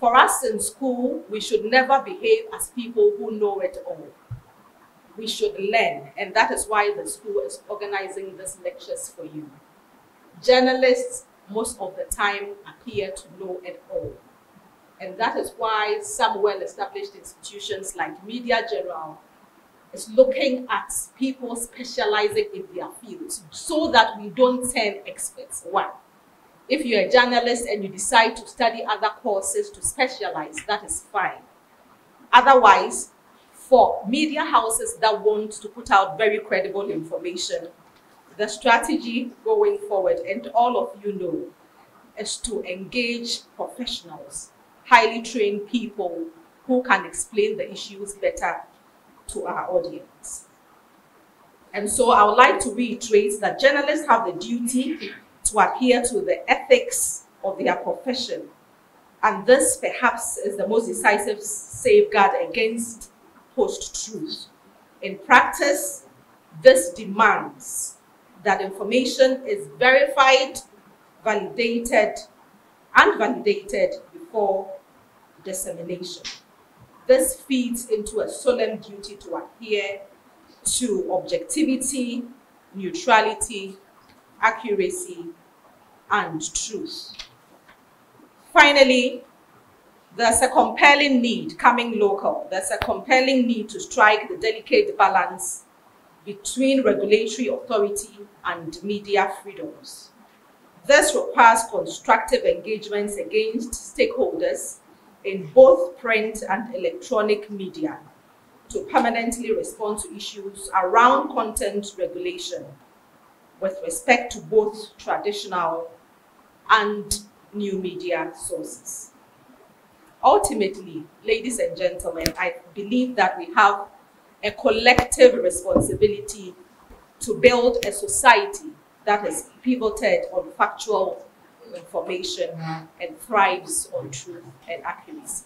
For us in school, we should never behave as people who know it all. We should learn, and that is why the school is organizing these lectures for you. Journalists, most of the time, appear to know it all. And that is why some well-established institutions like Media General is looking at people specializing in their fields so that we don't turn experts. One, if you're a journalist and you decide to study other courses to specialize, that is fine. Otherwise, for media houses that want to put out very credible information, the strategy going forward, and all of you know, is to engage professionals, highly trained people who can explain the issues better to our audience. And so I would like to reiterate that journalists have the duty to adhere to the ethics of their profession. And this perhaps is the most decisive safeguard against post-truth. In practice, this demands that information is verified, validated, and validated before dissemination. This feeds into a solemn duty to adhere to objectivity, neutrality, accuracy, and truth. Finally, there's a compelling need, coming local, there's a compelling need to strike the delicate balance between regulatory authority and media freedoms. This requires constructive engagements against stakeholders in both print and electronic media to permanently respond to issues around content regulation with respect to both traditional and new media sources. Ultimately, ladies and gentlemen, I believe that we have a collective responsibility to build a society that is pivoted on factual information and thrives on truth and accuracy.